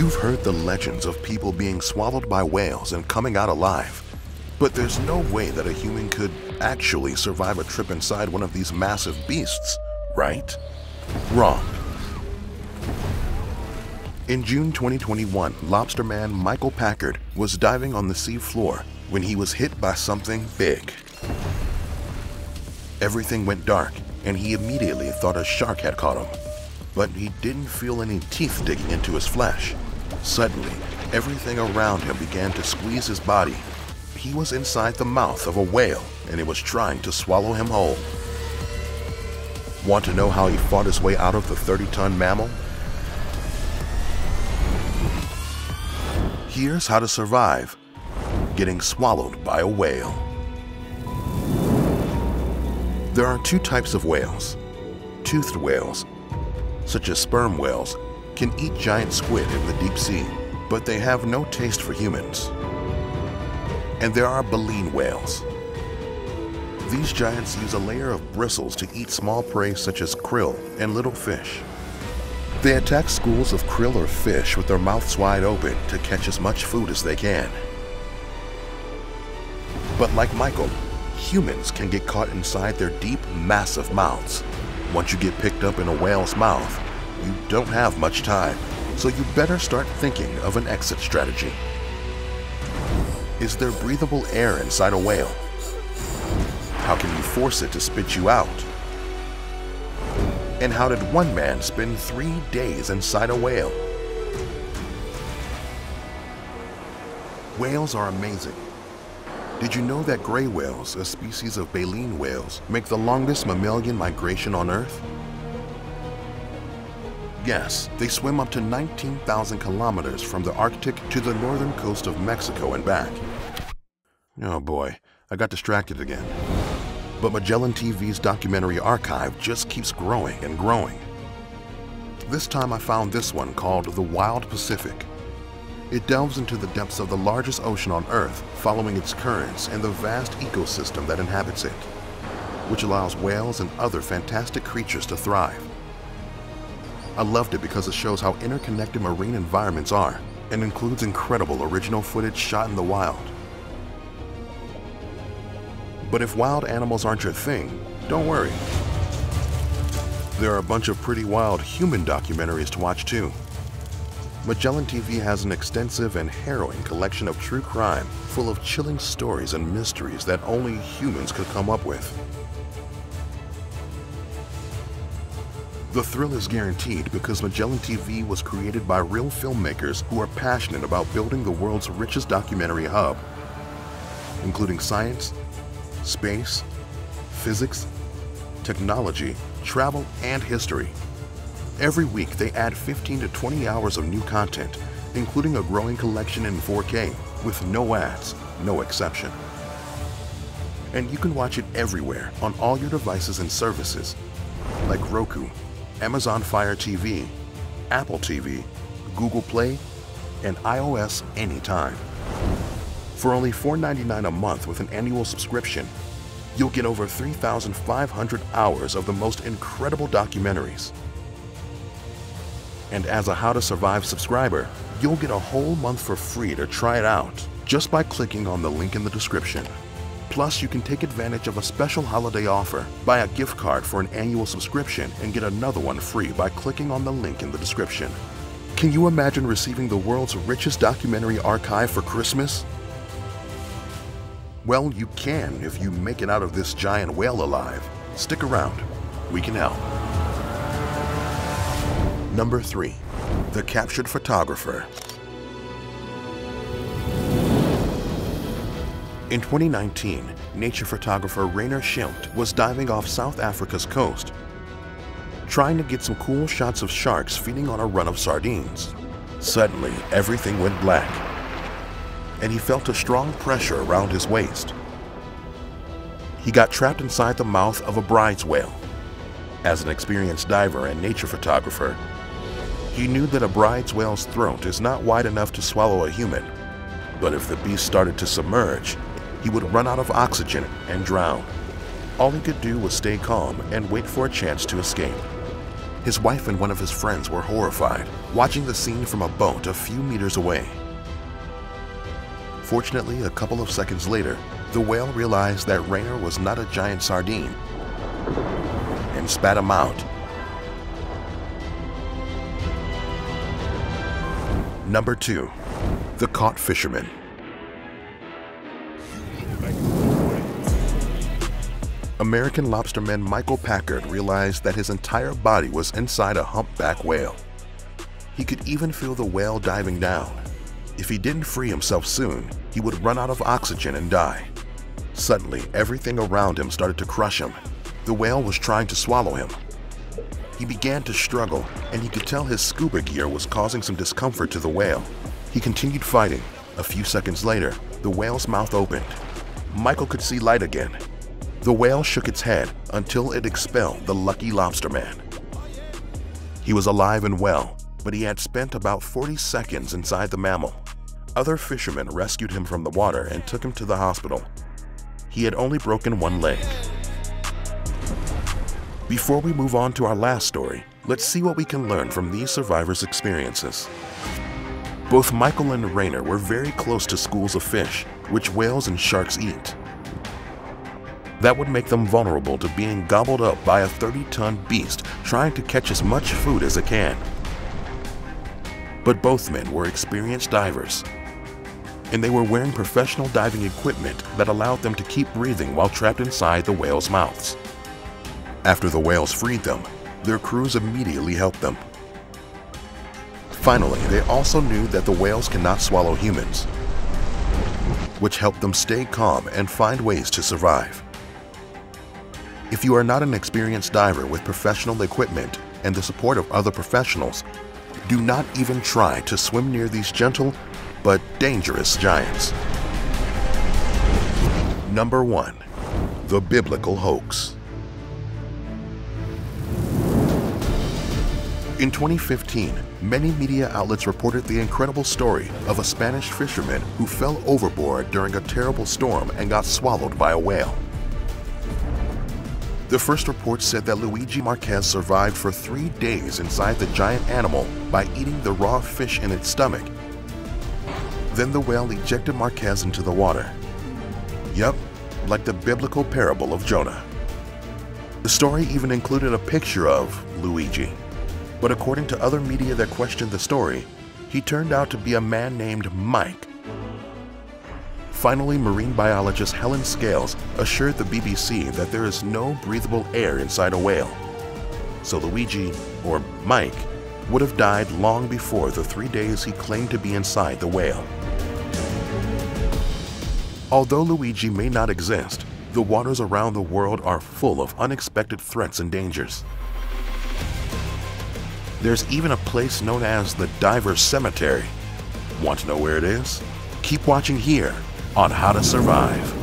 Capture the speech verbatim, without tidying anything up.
You've heard the legends of people being swallowed by whales and coming out alive, but there's no way that a human could actually survive a trip inside one of these massive beasts, right? Wrong. In June twenty twenty-one, lobsterman Michael Packard was diving on the sea floor when he was hit by something big. Everything went dark, and he immediately thought a shark had caught him. But he didn't feel any teeth digging into his flesh. Suddenly, everything around him began to squeeze his body. He was inside the mouth of a whale, and it was trying to swallow him whole. Want to know how he fought his way out of the thirty-ton mammal? Here's how to survive getting swallowed by a whale. There are two types of whales. Toothed whales, such as sperm whales, can eat giant squid in the deep sea, but they have no taste for humans. And there are baleen whales. These giants use a layer of bristles to eat small prey such as krill and little fish. They attack schools of krill or fish with their mouths wide open to catch as much food as they can. But like Michael, humans can get caught inside their deep, massive mouths. Once you get picked up in a whale's mouth, you don't have much time, so you better start thinking of an exit strategy. Is there breathable air inside a whale? How can you force it to spit you out? And how did one man spend three days inside a whale? Whales are amazing. Did you know that gray whales, a species of baleen whales, make the longest mammalian migration on Earth? Yes, they swim up to nineteen thousand kilometers from the Arctic to the northern coast of Mexico and back. Oh boy, I got distracted again. But Magellan T V's documentary archive just keeps growing and growing. This time I found this one called The Wild Pacific. It delves into the depths of the largest ocean on Earth, following its currents and the vast ecosystem that inhabits it, which allows whales and other fantastic creatures to thrive. I loved it because it shows how interconnected marine environments are and includes incredible original footage shot in the wild. But if wild animals aren't your thing, don't worry. There are a bunch of pretty wild human documentaries to watch too. Magellan T V has an extensive and harrowing collection of true crime full of chilling stories and mysteries that only humans could come up with. The thrill is guaranteed because Magellan T V was created by real filmmakers who are passionate about building the world's richest documentary hub, including science, space, physics, technology, travel, and history. Every week, they add fifteen to twenty hours of new content, including a growing collection in four K, with no ads, no exception. And you can watch it everywhere on all your devices and services, like Roku, Amazon Fire T V, Apple T V, Google Play, and iOS anytime. For only four ninety-nine a month with an annual subscription, you'll get over three thousand five hundred hours of the most incredible documentaries. And as a How to Survive subscriber, you'll get a whole month for free to try it out just by clicking on the link in the description. Plus, you can take advantage of a special holiday offer, buy a gift card for an annual subscription, and get another one free by clicking on the link in the description. Can you imagine receiving the world's richest documentary archive for Christmas? Well, you can if you make it out of this giant whale alive. Stick around, we can help. Number three, the captured photographer. In twenty nineteen, nature photographer Rainer Schilt was diving off South Africa's coast, trying to get some cool shots of sharks feeding on a run of sardines. Suddenly, everything went black, and he felt a strong pressure around his waist. He got trapped inside the mouth of a Bryde's whale. As an experienced diver and nature photographer, he knew that a Bryde's whale's throat is not wide enough to swallow a human, but if the beast started to submerge, he would run out of oxygen and drown. All he could do was stay calm and wait for a chance to escape. His wife and one of his friends were horrified, watching the scene from a boat a few meters away. Fortunately, a couple of seconds later, the whale realized that Rainer was not a giant sardine and spat him out. Number two, the caught fisherman. American lobsterman Michael Packard realized that his entire body was inside a humpback whale. He could even feel the whale diving down. If he didn't free himself soon, he would run out of oxygen and die. Suddenly, everything around him started to crush him. The whale was trying to swallow him. He began to struggle, and he could tell his scuba gear was causing some discomfort to the whale. He continued fighting. A few seconds later, the whale's mouth opened. Michael could see light again. The whale shook its head until it expelled the lucky lobsterman. He was alive and well, but he had spent about forty seconds inside the mammal. Other fishermen rescued him from the water and took him to the hospital. He had only broken one leg. Before we move on to our last story, let's see what we can learn from these survivors' experiences. Both Michael and Rainer were very close to schools of fish, which whales and sharks eat. That would make them vulnerable to being gobbled up by a thirty-ton beast trying to catch as much food as it can. But both men were experienced divers, and they were wearing professional diving equipment that allowed them to keep breathing while trapped inside the whale's mouths. After the whales freed them, their crews immediately helped them. Finally, they also knew that the whales cannot swallow humans, which helped them stay calm and find ways to survive. If you are not an experienced diver with professional equipment and the support of other professionals, do not even try to swim near these gentle but dangerous giants. Number one, the biblical hoax. In twenty fifteen, many media outlets reported the incredible story of a Spanish fisherman who fell overboard during a terrible storm and got swallowed by a whale. The first report said that Luigi Marquez survived for three days inside the giant animal by eating the raw fish in its stomach. Then the whale ejected Marquez into the water. Yep, like the biblical parable of Jonah. The story even included a picture of Luigi. But according to other media that questioned the story, he turned out to be a man named Mike. Finally, marine biologist Helen Scales assured the B B C that there is no breathable air inside a whale, so Luigi, or Mike, would have died long before the three days he claimed to be inside the whale. Although Luigi may not exist, the waters around the world are full of unexpected threats and dangers. There's even a place known as the Diver's Cemetery. Want to know where it is? Keep watching here on How to Survive.